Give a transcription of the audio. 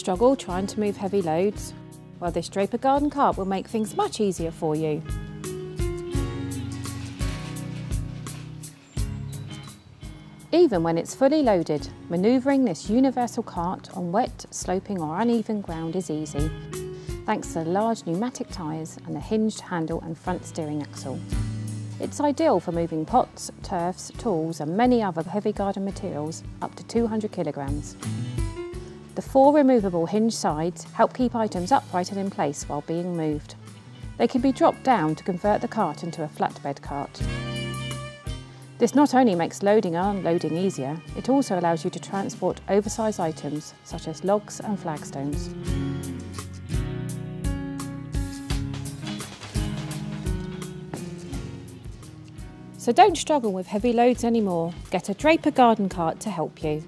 struggle trying to move heavy loads? Well, this Draper Garden Cart will make things much easier for you. Even when it's fully loaded, manoeuvring this universal cart on wet, sloping or uneven ground is easy, thanks to the large pneumatic tyres and the hinged handle and front steering axle. It's ideal for moving pots, turfs, tools and many other heavy garden materials up to 200 kilograms. The four removable hinge sides help keep items upright and in place while being moved. They can be dropped down to convert the cart into a flatbed cart. This not only makes loading and unloading easier, it also allows you to transport oversized items such as logs and flagstones. So don't struggle with heavy loads anymore. Get a Draper Garden Cart to help you.